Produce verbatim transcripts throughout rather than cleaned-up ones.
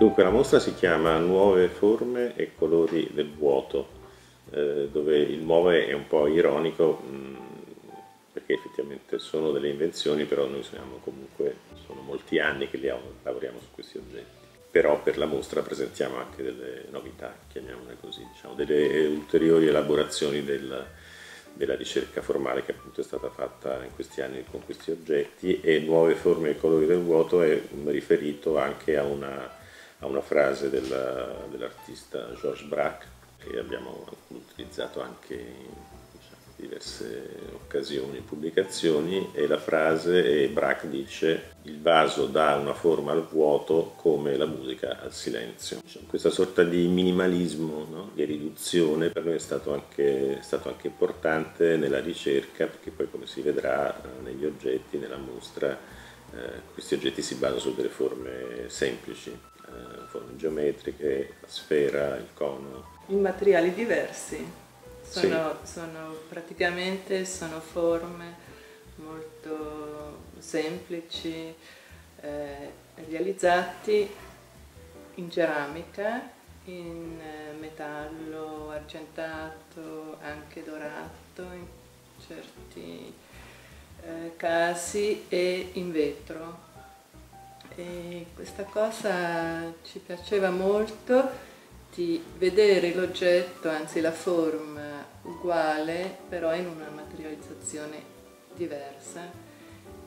Dunque la mostra si chiama Nuove forme e colori del vuoto, eh, dove il nuove è un po' ironico, mh, perché effettivamente sono delle invenzioni, però noi siamo comunque, sono molti anni che lavoriamo su questi oggetti. Però per la mostra presentiamo anche delle novità, chiamiamole così, diciamo, delle ulteriori elaborazioni del, della ricerca formale che appunto è stata fatta in questi anni con questi oggetti. E Nuove forme e colori del vuoto è riferito anche a una, a una frase della, dell'artista Georges Braque, che abbiamo utilizzato anche in diverse occasioni, pubblicazioni, e la frase, e Braque dice: il vaso dà una forma al vuoto come la musica al silenzio. Cioè, questa sorta di minimalismo, no? Di riduzione, per noi è stato, anche, è stato anche importante nella ricerca, perché poi, come si vedrà negli oggetti, nella mostra, eh, questi oggetti si basano su delle forme semplici, eh, forme geometriche, la sfera, il cono. In materiali diversi. Sono, sì. sono praticamente sono forme molto semplici, eh, realizzati in ceramica, in metallo argentato, anche dorato in certi eh, casi, e in vetro. E questa cosa ci piaceva molto, di vedere l'oggetto, anzi la forma uguale, però in una materializzazione diversa.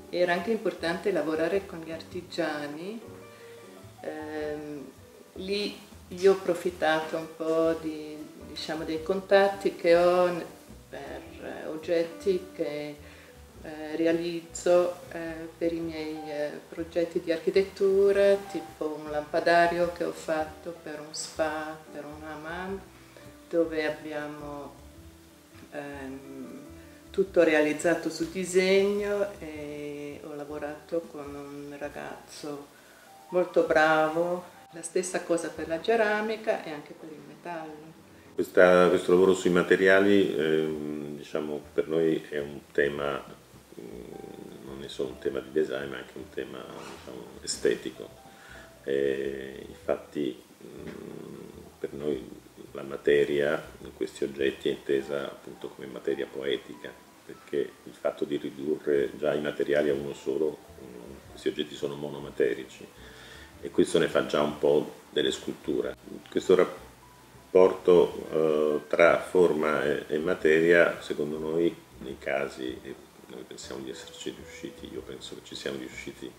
Era anche importante lavorare con gli artigiani, ehm, lì io ho approfittato un po' di, diciamo, dei contatti che ho per oggetti che eh, realizzo eh, per i miei eh, progetti di architettura, tipo un lampadario che ho fatto per un spa, per un hammam, dove abbiamo tutto realizzato su disegno, e ho lavorato con un ragazzo molto bravo. La stessa cosa per la ceramica e anche per il metallo. Questa, questo lavoro sui materiali, eh, diciamo, per noi è un tema, non è solo un tema di design, ma anche un tema, diciamo, estetico. E infatti per noi la materia in questi oggetti è intesa appunto come materia poetica, perché il fatto di ridurre già i materiali a uno solo, questi oggetti sono monomaterici, e questo ne fa già un po' delle sculture. Questo rapporto eh, tra forma e, e materia, secondo noi, nei casi, e noi pensiamo di esserci riusciti, io penso che ci siamo riusciti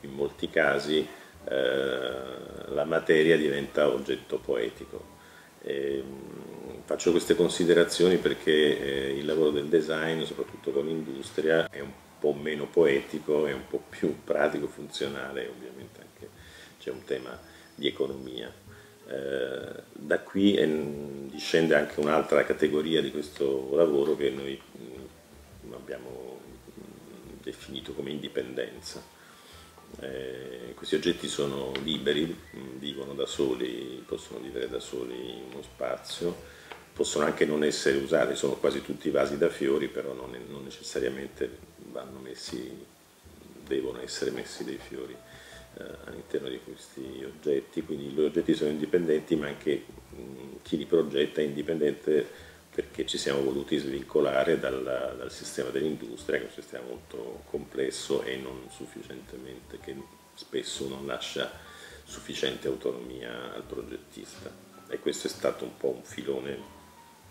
in molti casi, eh, la materia diventa oggetto poetico. E faccio queste considerazioni perché eh, il lavoro del design, soprattutto con l'industria, è un po' meno poetico, è un po' più pratico, funzionale, ovviamente anche c'è un tema di economia. Eh, da qui è, discende anche un'altra categoria di questo lavoro che noi mh, abbiamo mh, definito come indipendenza. Eh, questi oggetti sono liberi, vivono da soli, possono vivere da soli in uno spazio, possono anche non essere usati, sono quasi tutti vasi da fiori, però non, è, non necessariamente vanno messi, devono essere messi dei fiori eh, all'interno di questi oggetti, quindi gli oggetti sono indipendenti, ma anche mh, chi li progetta è indipendente, perché ci siamo voluti svincolare dal, dal sistema dell'industria, che è un sistema molto complesso e non sufficientemente, che spesso non lascia sufficiente autonomia al progettista. E questo è stato un po' un filone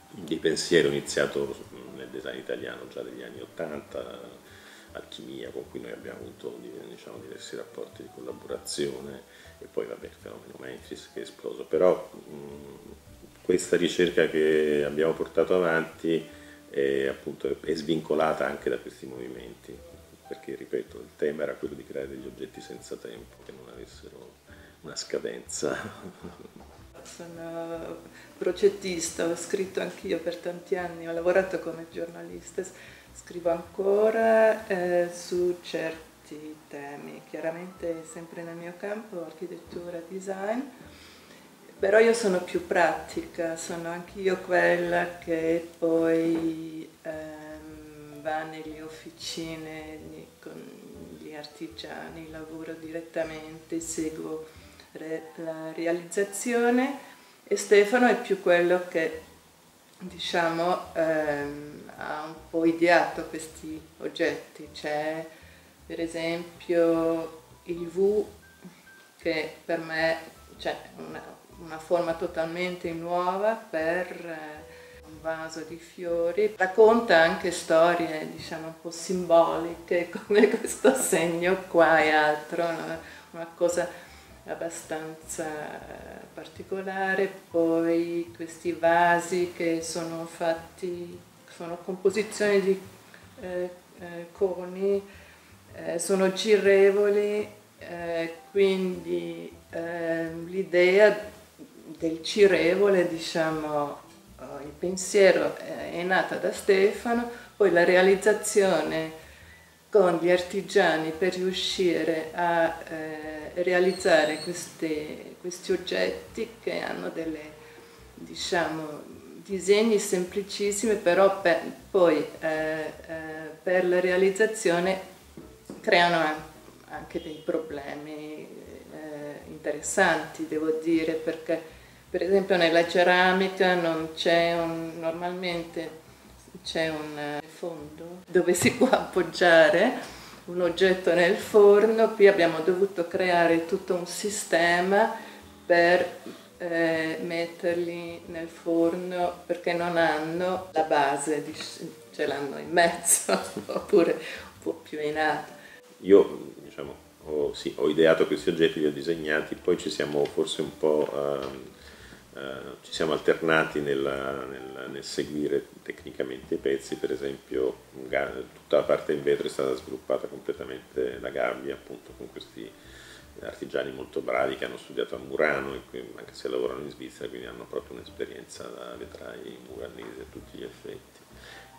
di pensiero iniziato nel design italiano già dagli anni ottanta, Alchimia, con cui noi abbiamo avuto, diciamo, diversi rapporti di collaborazione, e poi vabbè, il fenomeno Memphis che è esploso. Però, mh, questa ricerca che abbiamo portato avanti è, appunto, è svincolata anche da questi movimenti, perché, ripeto, il tema era quello di creare degli oggetti senza tempo, che non avessero una scadenza. Sono progettista, ho scritto anch'io per tanti anni, ho lavorato come giornalista, scrivo ancora eh, su certi temi, chiaramente sempre nel mio campo, architettura, design. Però io sono più pratica, sono anch'io quella che poi ehm, va nelle officine con gli artigiani, lavoro direttamente, seguo per la realizzazione e Stefano è più quello che, diciamo, ehm, ha un po' ideato questi oggetti. C'è per esempio il V, che per me c'è una, una forma totalmente nuova per eh, un vaso di fiori. Racconta anche storie, diciamo, un po' simboliche, come questo segno qua e altro, no? Una cosa abbastanza particolare. Poi questi vasi che sono fatti, sono composizioni di eh, eh, coni, eh, sono girevoli, eh, quindi eh, l'idea del girevole, diciamo, il pensiero è nata da Stefano, poi la realizzazione con gli artigiani per riuscire a eh, realizzare queste, questi oggetti che hanno delle, diciamo, disegni semplicissimi, però per, poi eh, eh, per la realizzazione creano anche dei problemi eh, interessanti, devo dire, perché per esempio nella ceramica non c'è un, normalmente c'è un fondo dove si può appoggiare un oggetto nel forno. Qui abbiamo dovuto creare tutto un sistema per eh, metterli nel forno, perché non hanno la base, ce l'hanno in mezzo oppure un po' più in alto. Io, diciamo, ho, sì, ho ideato questi oggetti, li ho disegnati, poi ci siamo forse un po' um, Uh, ci siamo alternati nella, nella, nel seguire tecnicamente i pezzi. Per esempio tutta la parte in vetro è stata sviluppata completamente da Gabi, appunto, con questi artigiani molto bravi che hanno studiato a Murano, e qui, anche se lavorano in Svizzera, quindi hanno proprio un'esperienza da vetrai muranesi a tutti gli effetti.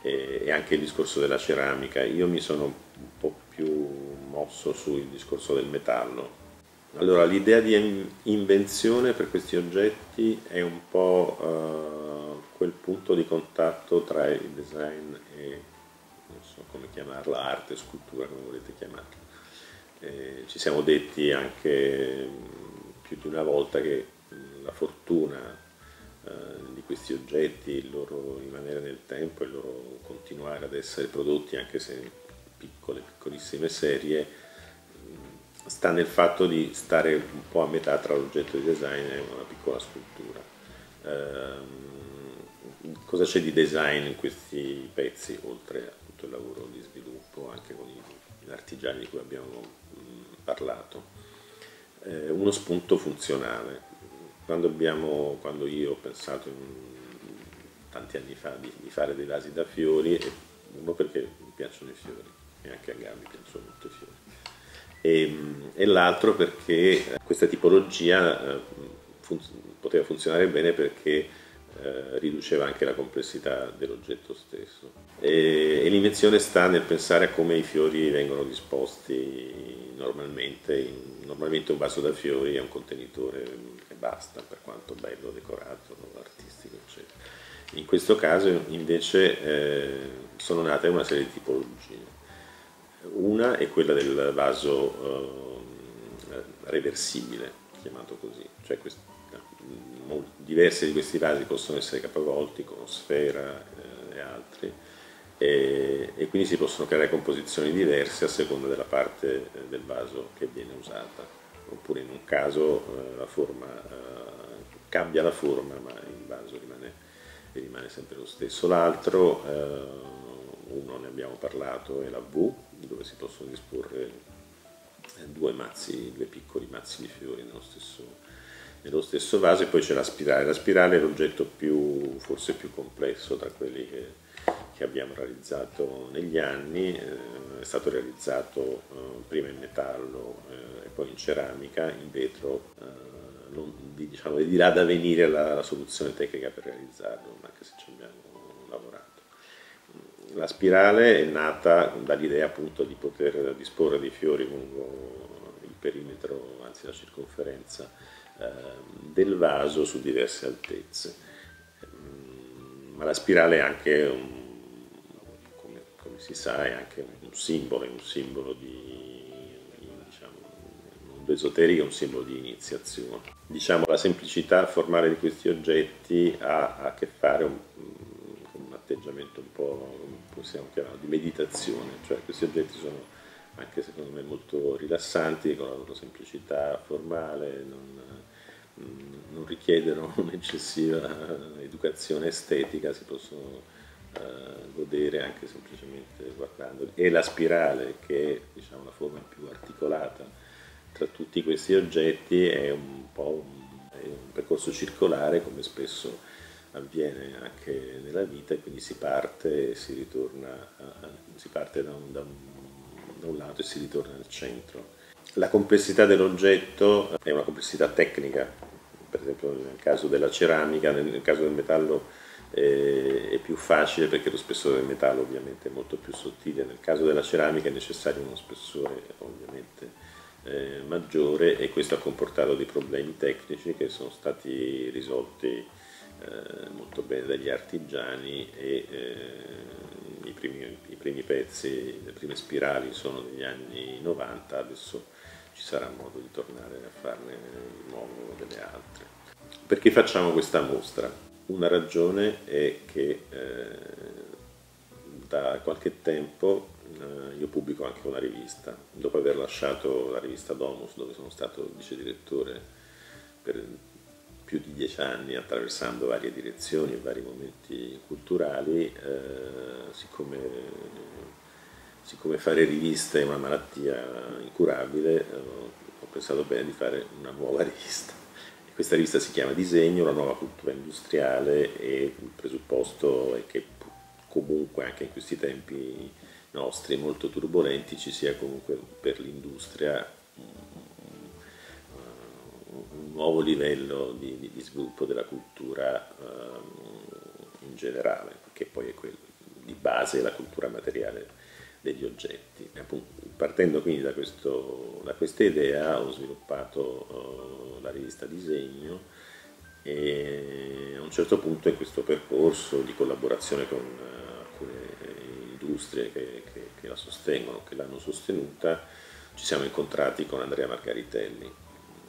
E, e anche il discorso della ceramica, io mi sono un po' più mosso sul discorso del metallo. Allora, l'idea di invenzione per questi oggetti è un po' eh, quel punto di contatto tra il design e, non so come chiamarla, arte, scultura, come volete chiamarla. Eh, ci siamo detti anche più di una volta che la fortuna eh, di questi oggetti, il loro rimanere nel tempo, il loro continuare ad essere prodotti anche se in piccole, piccolissime serie, sta nel fatto di stare un po' a metà tra l'oggetto di design e una piccola scultura. Eh, cosa c'è di design in questi pezzi, oltre a tutto il lavoro di sviluppo anche con gli artigiani di cui abbiamo mh, parlato? Eh, uno spunto funzionale. Quando, abbiamo, quando io ho pensato in, tanti anni fa di, di fare dei vasi da fiori, uno perché mi piacciono i fiori, e anche a Gabi piacciono molto i fiori, e, e l'altro perché questa tipologia fun- poteva funzionare bene perché eh, riduceva anche la complessità dell'oggetto stesso. E, e l'invenzione sta nel pensare a come i fiori vengono disposti normalmente. In, normalmente un vaso da fiori è un contenitore e basta, per quanto bello, decorato, artistico, eccetera. In questo caso invece eh, sono nate una serie di tipologie. Una è quella del vaso eh, reversibile, chiamato così, cioè questi, diversi di questi vasi possono essere capovolti con sfera eh, e altri, e, e quindi si possono creare composizioni diverse a seconda della parte eh, del vaso che viene usata, oppure in un caso eh, la forma eh, cambia la forma ma il vaso rimane, rimane sempre lo stesso. L'altro, eh, uno ne abbiamo parlato, è la V, dove si possono disporre due mazzi, due piccoli mazzi di fiori nello stesso, nello stesso vaso. E poi c'è la spirale. La spirale è l'oggetto più, forse più complesso tra quelli che, che abbiamo realizzato negli anni. Eh, è stato realizzato eh, prima in metallo eh, e poi in ceramica. In vetro eh, non, diciamo, è di là da venire la, la soluzione tecnica per realizzarlo, anche se ci abbiamo lavorato. La spirale è nata dall'idea, appunto, di poter disporre dei fiori lungo il perimetro, anzi la circonferenza eh, del vaso, su diverse altezze. Ma la spirale è anche, un, come, come si sa, è anche un simbolo, è un simbolo di, di diciamo, l'esoteria è un simbolo di iniziazione. Diciamo, la semplicità formale di questi oggetti ha a che fare con un, un atteggiamento un po', possiamo chiamarlo, di meditazione, cioè questi oggetti sono anche secondo me molto rilassanti con la loro semplicità formale, non, non richiedono un'eccessiva educazione estetica, si possono godere anche semplicemente guardandoli. E la spirale, che è, diciamo, la forma più articolata tra tutti questi oggetti, è un po' un, è un percorso circolare, come spesso avviene anche nella vita, e quindi si parte e si ritorna a, si parte da un, da, un, da un lato e si ritorna al centro. La complessità dell'oggetto è una complessità tecnica, per esempio nel caso della ceramica, nel caso del metallo è più facile perché lo spessore del metallo ovviamente è molto più sottile, nel caso della ceramica è necessario uno spessore ovviamente eh, maggiore, e questo ha comportato dei problemi tecnici che sono stati risolti eh, molto bene dagli artigiani, e eh, i, primi, i primi pezzi, le prime spirali sono degli anni novanta, adesso ci sarà modo di tornare a farne di nuovo delle altre. Perché facciamo questa mostra? Una ragione è che eh, da qualche tempo eh, io pubblico anche una rivista, dopo aver lasciato la rivista Domus, dove sono stato vice direttore per più di dieci anni, attraversando varie direzioni e vari momenti culturali. eh, siccome, siccome fare riviste è una malattia incurabile, eh, ho pensato bene di fare una nuova rivista. Questa rivista si chiama Disegno, la nuova cultura industriale, e il presupposto è che comunque anche in questi tempi nostri molto turbolenti ci sia comunque per l'industria un nuovo livello di, di sviluppo della cultura in generale, che poi è quello di base, la cultura materiale degli oggetti. Partendo quindi da, questo, da questa idea ho sviluppato uh, la rivista Disegno, e a un certo punto in questo percorso di collaborazione con uh, alcune industrie che, che, che la sostengono, che l'hanno sostenuta, ci siamo incontrati con Andrea Margaritelli.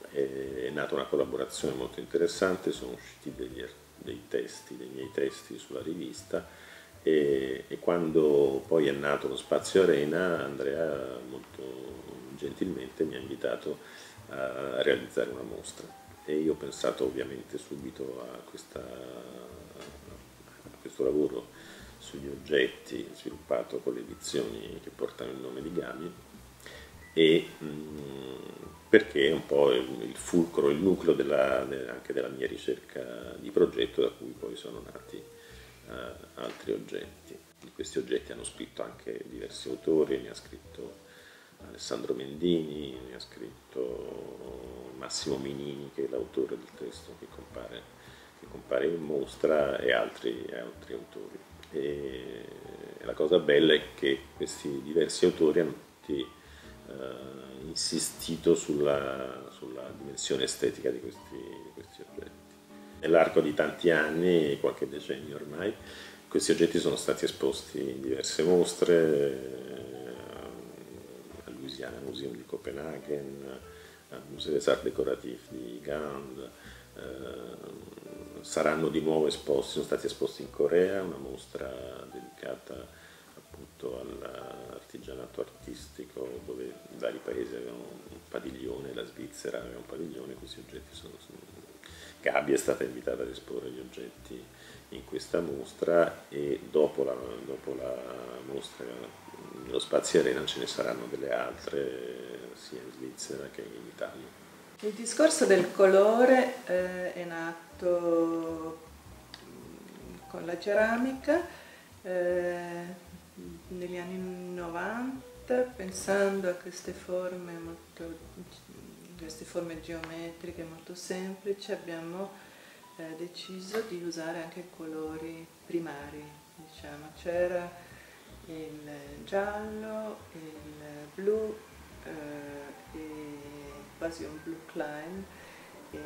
È, è nata una collaborazione molto interessante, sono usciti degli, dei testi, dei miei testi sulla rivista. E, e quando poi è nato lo Spazio Arena, Andrea molto gentilmente mi ha invitato a realizzare una mostra, e io ho pensato ovviamente subito a, questa, a questo lavoro sugli oggetti sviluppato con le edizioni che portano il nome di Gabi, e mh, perché è un po' il, il fulcro, il nucleo della, anche della mia ricerca di progetto, da cui poi sono nati Uh, altri oggetti. Di questi oggetti hanno scritto anche diversi autori, ne ha scritto Alessandro Mendini, ne ha scritto Massimo Minini, che è l'autore del testo che compare, che compare in mostra, e altri, altri autori. E la cosa bella è che questi diversi autori hanno tutti uh, insistito sulla, sulla dimensione estetica di questi, di questi oggetti. Nell'arco di tanti anni, qualche decennio ormai, questi oggetti sono stati esposti in diverse mostre, al Louisiana Museum di Copenaghen, al Museo des Arts Décoratifs di Gand, saranno di nuovo esposti, sono stati esposti in Corea, una mostra dedicata appunto all'artigianato artistico, dove vari paesi avevano un padiglione, la Svizzera aveva un padiglione, questi oggetti sono... Gabi è stata invitata ad esporre gli oggetti in questa mostra, e dopo la, dopo la mostra nello Spazio Arena ce ne saranno delle altre sia in Svizzera che in Italia. Il discorso del colore eh, è nato con la ceramica eh, negli anni novanta, pensando a queste forme molto... queste forme geometriche molto semplici, abbiamo eh, deciso di usare anche colori primari, diciamo. C'era il giallo, il blu, eh, e quasi un blu Klein, e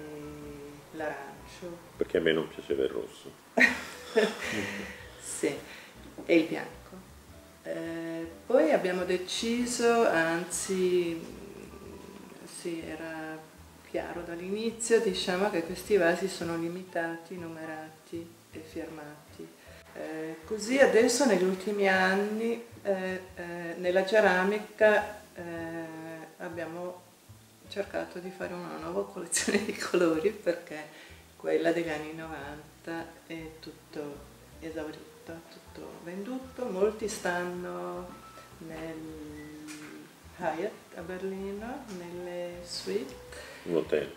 l'arancio. Perché a me non piaceva il rosso. Sì, e il bianco. Eh, poi abbiamo deciso, anzi... sì, era chiaro dall'inizio, diciamo che questi vasi sono limitati, numerati e firmati. Eh, così adesso negli ultimi anni eh, eh, nella ceramica eh, abbiamo cercato di fare una nuova collezione di colori, perché quella degli anni novanta è tutto esaurito, tutto venduto, molti stanno nel Hyatt a Berlino, nelle suite, un hotel,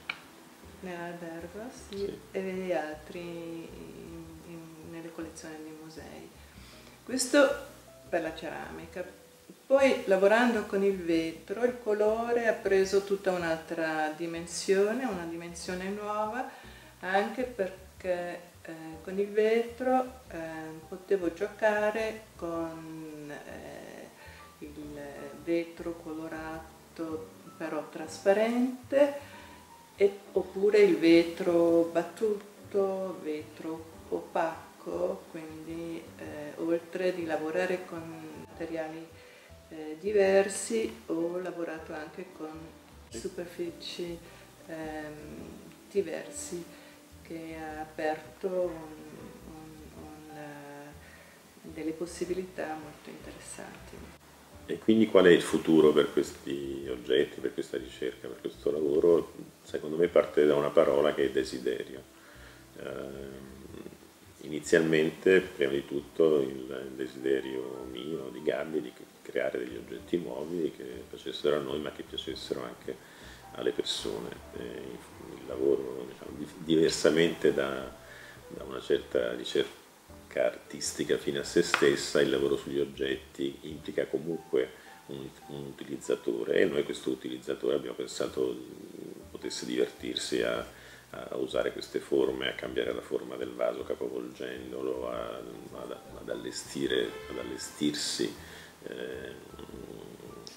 nell'albergo, sì, sì. E altri in, in, nelle collezioni dei musei. Questo per la ceramica. Poi lavorando con il vetro il colore ha preso tutta un'altra dimensione, una dimensione nuova, anche perché eh, con il vetro eh, potevo giocare con eh, il vetro colorato però trasparente, e, oppure il vetro battuto, vetro opaco, quindi eh, oltre di lavorare con materiali eh, diversi ho lavorato anche con superfici ehm, diversi, che ha aperto un, un, un, delle possibilità molto interessanti. E quindi qual è il futuro per questi oggetti, per questa ricerca, per questo lavoro? Secondo me parte da una parola che è desiderio. Eh, inizialmente, prima di tutto, il desiderio mio, di Gabi, di creare degli oggetti nuovi che piacessero a noi ma che piacessero anche alle persone. Eh, il lavoro, diciamo, diversamente da, da una certa ricerca artistica fine a se stessa, il lavoro sugli oggetti implica comunque un, un utilizzatore, e noi questo utilizzatore abbiamo pensato potesse divertirsi a, a usare queste forme, a cambiare la forma del vaso capovolgendolo, a, ad, ad, allestire, ad allestirsi eh,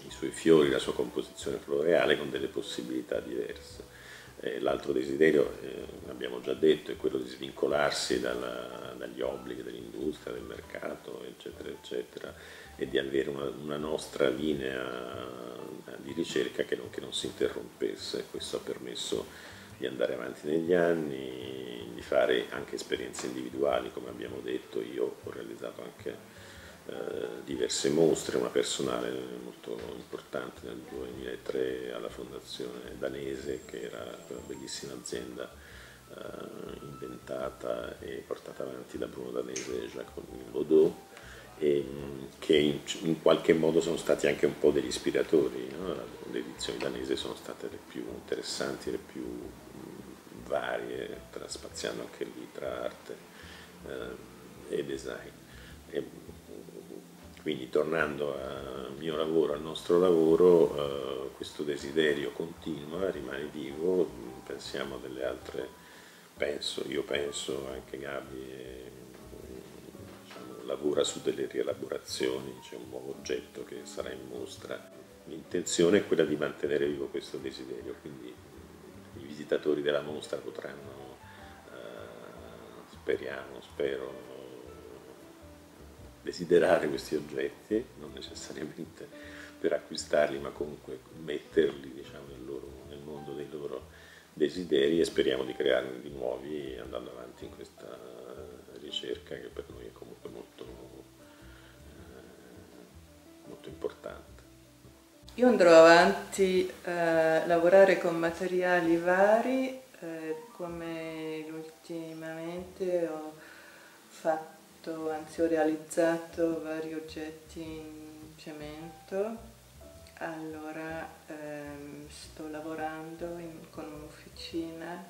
i suoi fiori, la sua composizione floreale con delle possibilità diverse. L'altro desiderio, eh, abbiamo già detto, è quello di svincolarsi dalla, dagli obblighi dell'industria, del mercato, eccetera, eccetera, e di avere una, una nostra linea di ricerca che non, che non si interrompesse. Questo ha permesso di andare avanti negli anni, di fare anche esperienze individuali, come abbiamo detto. Io ho realizzato anche eh, diverse mostre, una personale molto importante nel duemilatré alla Fondazione Danese, che era una bellissima azienda eh, inventata e portata avanti da Bruno Danese e Giacomo Baudot, e, che in, in qualche modo sono stati anche un po' degli ispiratori, no? Le edizioni danese sono state le più interessanti, le più varie, tra, spaziando anche lì tra arte eh, e design. E, Quindi tornando al mio lavoro, al nostro lavoro, eh, questo desiderio continua, rimane vivo. Pensiamo a delle altre, penso, io penso, anche Gabi eh, diciamo, lavora su delle rielaborazioni, c'è un nuovo oggetto che sarà in mostra. L'intenzione è quella di mantenere vivo questo desiderio, quindi i visitatori della mostra potranno, eh, speriamo, spero, desiderare questi oggetti, non necessariamente per acquistarli, ma comunque metterli, diciamo, nel, loro, nel mondo dei loro desideri, e speriamo di crearne di nuovi andando avanti in questa ricerca che per noi è comunque molto, eh, molto importante. Io andrò avanti a lavorare con materiali vari, eh, come ultimamente ho fatto, anzi ho realizzato vari oggetti in cemento. Allora ehm, sto lavorando in, con un'officina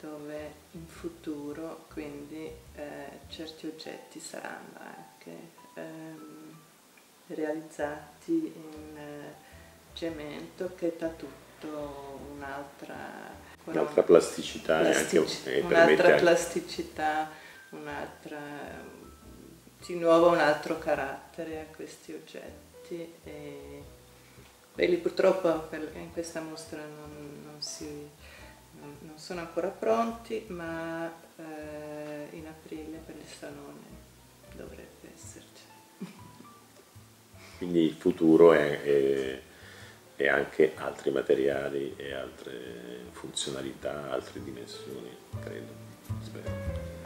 dove in futuro quindi eh, certi oggetti saranno anche ehm, realizzati in eh, cemento, che dà tutto un'altra un'altra plasticità, plastici eh, un'altra plasticità un'altra, di nuovo un altro carattere a questi oggetti, e belli. Purtroppo per, in questa mostra non, non, si, non, non sono ancora pronti, ma eh, in aprile per il salone dovrebbe esserci. Quindi il futuro è, è, e anche altri materiali e altre funzionalità, altre dimensioni, credo, spero.